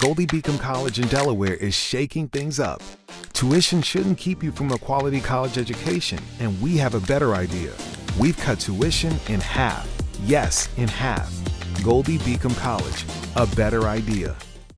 Goldey-Beacom College in Delaware is shaking things up. Tuition shouldn't keep you from a quality college education, and we have a better idea. We've cut tuition in half. Yes, in half. Goldey-Beacom College, a better idea.